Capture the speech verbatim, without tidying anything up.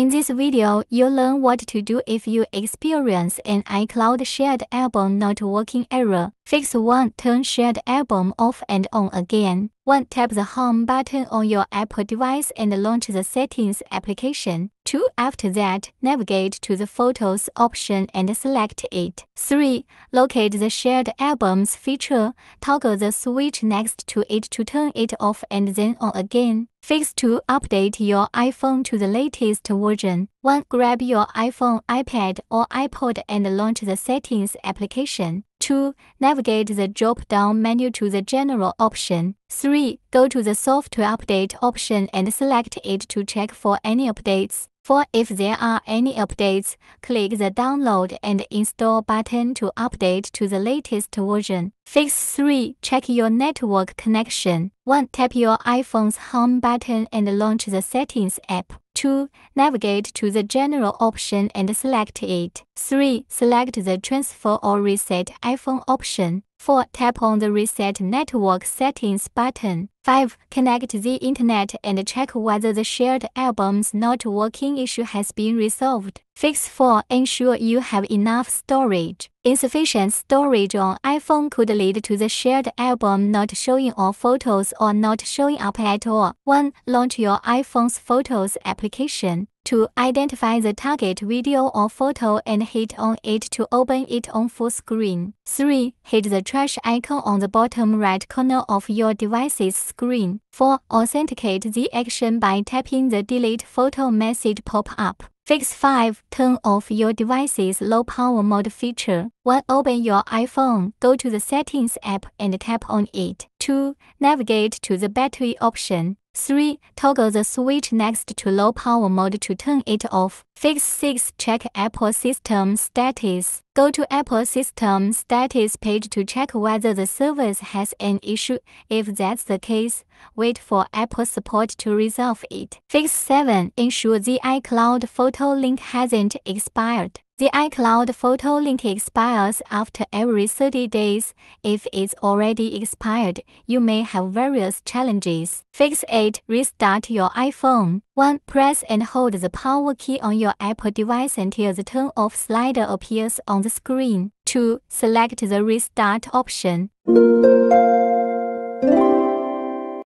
In this video, you'll learn what to do if you experience an iCloud shared album not working error. Fix one. Turn shared album off and on again. one. Tap the home button on your Apple device and launch the Settings application. two. After that, navigate to the Photos option and select it. three. Locate the shared albums feature. Toggle the switch next to it to turn it off and then on again. Fix two. Update your iPhone to the latest version. one. Grab your iPhone, iPad, or iPod and launch the Settings application. two. Navigate the drop-down menu to the General option. three. Go to the Software Update option and select it to check for any updates. four. If there are any updates, click the Download and Install button to update to the latest version. Fix three. Check your network connection. one. Tap your iPhone's Home button and launch the Settings app. two. Navigate to the General option and select it. three. Select the Transfer or Reset iPhone option. four. Tap on the Reset Network Settings button. five. Connect the internet and check whether the shared album's not working issue has been resolved. Fix four. Ensure you have enough storage. Insufficient storage on iPhone could lead to the shared album not showing all photos or not showing up at all. one. Launch your iPhone's Photos application. two. Identify the target video or photo and hit on it to open it on full screen. three. Hit the trash icon on the bottom right corner of your device's screen. four. Authenticate the action by tapping the Delete Photo message pop-up. Fix five. Turn off your device's low power mode feature. one. Open your iPhone, go to the Settings app and tap on it. two. Navigate to the Battery option. three. Toggle the switch next to low power mode to turn it off. Fix six. Check Apple System status. Go to Apple System status page to check whether the service has an issue. If that's the case, wait for Apple support to resolve it. Fix seven. Ensure the iCloud photo link hasn't expired. The iCloud photo link expires after every thirty days. If it's already expired, you may have various challenges. Fix eight. Restart your iPhone. one. Press and hold the power key on your Apple device until the turn off slider appears on the screen. two. Select the Restart option.